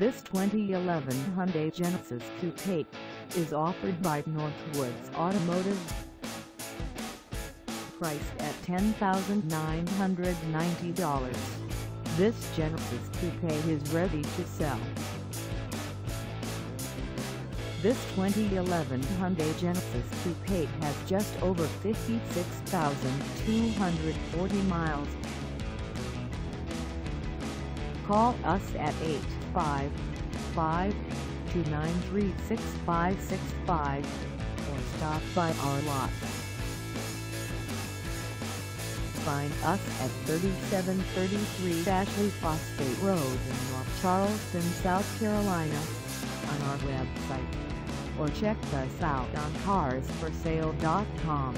This 2011 Hyundai Genesis coupe is offered by Northwoods Automotive. Priced at $10,990, this Genesis coupe is ready to sell. This 2011 Hyundai Genesis coupe has just over 56,240 miles. Call us at 855-293-6565 or stop by our lot. Find us at 3733 Ashley Phosphate Road in North Charleston, South Carolina, on our website, or check us out on CarsForSale.com.